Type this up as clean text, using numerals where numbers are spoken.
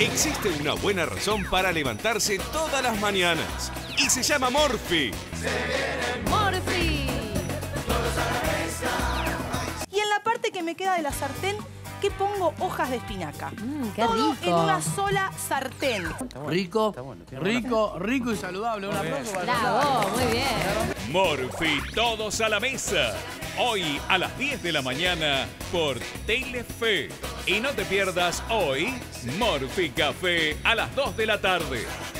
Existe una buena razón para levantarse todas las mañanas y se llama Morfi. Se viene Morfi. Todos a la mesa. Y en la parte que me queda de la sartén, ¿qué pongo? Hojas de espinaca. Qué todo rico. En una sola sartén. Está bueno, rico, está bueno, rico y saludable. Un aplauso para bravo, muy bien. Morfi, todos a la mesa. Hoy a las 10 de la mañana por Telefe. Y no te pierdas hoy Morfi Café a las 2 de la tarde.